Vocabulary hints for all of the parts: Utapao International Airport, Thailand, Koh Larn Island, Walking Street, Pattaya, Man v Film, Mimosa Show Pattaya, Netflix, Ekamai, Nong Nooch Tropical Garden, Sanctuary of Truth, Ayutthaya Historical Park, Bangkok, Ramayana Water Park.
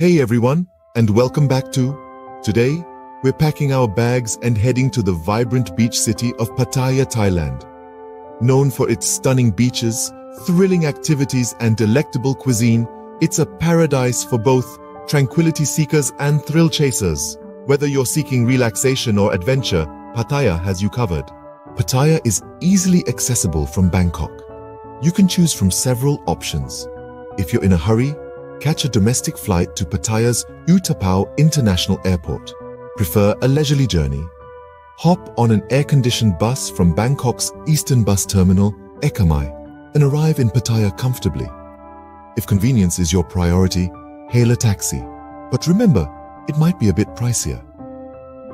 Hey everyone, and welcome back to... Today, we're packing our bags and heading to the vibrant beach city of Pattaya, Thailand. Known for its stunning beaches, thrilling activities and delectable cuisine, it's a paradise for both tranquility seekers and thrill chasers. Whether you're seeking relaxation or adventure, Pattaya has you covered. Pattaya is easily accessible from Bangkok. You can choose from several options. If you're in a hurry, catch a domestic flight to Pattaya's Utapao International Airport. Prefer a leisurely journey? Hop on an air-conditioned bus from Bangkok's Eastern Bus Terminal, Ekamai, and arrive in Pattaya comfortably. If convenience is your priority, hail a taxi. But remember, it might be a bit pricier.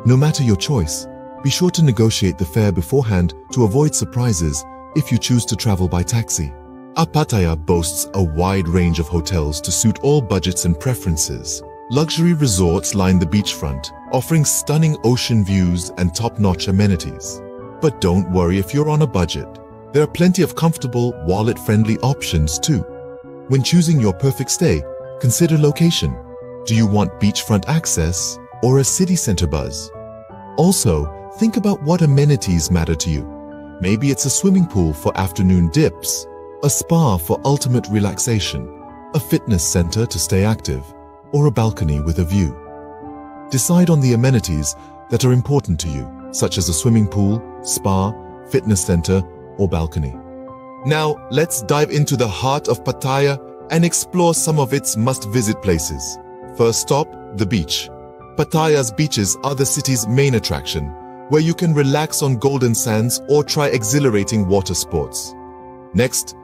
No matter your choice, be sure to negotiate the fare beforehand to avoid surprises if you choose to travel by taxi. Pattaya boasts a wide range of hotels to suit all budgets and preferences. Luxury resorts line the beachfront, offering stunning ocean views and top-notch amenities. But don't worry if you're on a budget. There are plenty of comfortable, wallet-friendly options too. When choosing your perfect stay, consider location. Do you want beachfront access or a city center buzz? Also, think about what amenities matter to you. Maybe it's a swimming pool for afternoon dips, a spa for ultimate relaxation, a fitness center to stay active, or a balcony with a view. Decide on the amenities that are important to you, such as a swimming pool, spa, fitness center, or balcony. Now, let's dive into the heart of Pattaya and explore some of its must-visit places. First stop, the beach. Pattaya's beaches are the city's main attraction, where you can relax on golden sands or try exhilarating water sports. Next,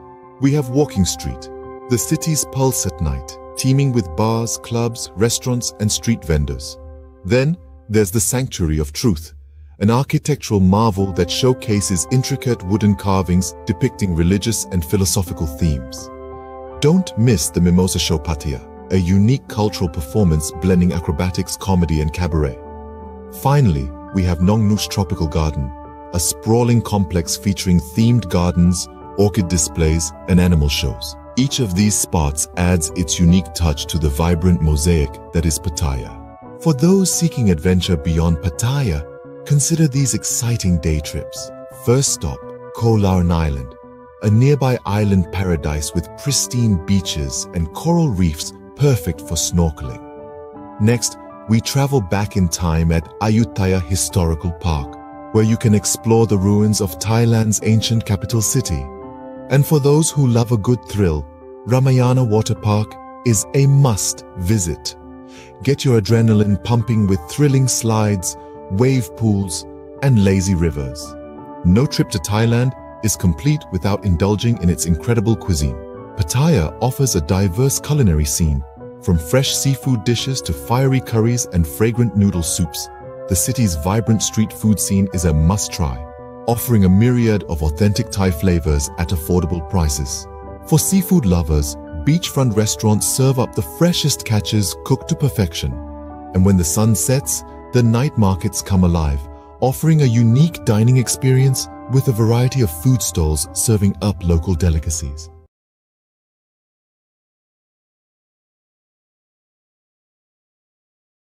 we have Walking Street, the city's pulse at night, teeming with bars, clubs, restaurants, and street vendors. Then, there's the Sanctuary of Truth, an architectural marvel that showcases intricate wooden carvings depicting religious and philosophical themes. Don't miss the Mimosa Show Pattaya, a unique cultural performance blending acrobatics, comedy, and cabaret. Finally, we have Nong Nooch Tropical Garden, a sprawling complex featuring themed gardens, orchid displays, and animal shows. Each of these spots adds its unique touch to the vibrant mosaic that is Pattaya. For those seeking adventure beyond Pattaya, consider these exciting day trips. First stop, Koh Larn Island, a nearby island paradise with pristine beaches and coral reefs perfect for snorkeling. Next, we travel back in time at Ayutthaya Historical Park, where you can explore the ruins of Thailand's ancient capital city. And for those who love a good thrill, Ramayana Water Park is a must visit. Get your adrenaline pumping with thrilling slides, wave pools, and lazy rivers. No trip to Thailand is complete without indulging in its incredible cuisine. Pattaya offers a diverse culinary scene, from fresh seafood dishes to fiery curries and fragrant noodle soups. The city's vibrant street food scene is a must-try, offering a myriad of authentic Thai flavors at affordable prices. For seafood lovers, beachfront restaurants serve up the freshest catches cooked to perfection. And when the sun sets, the night markets come alive, offering a unique dining experience with a variety of food stalls serving up local delicacies.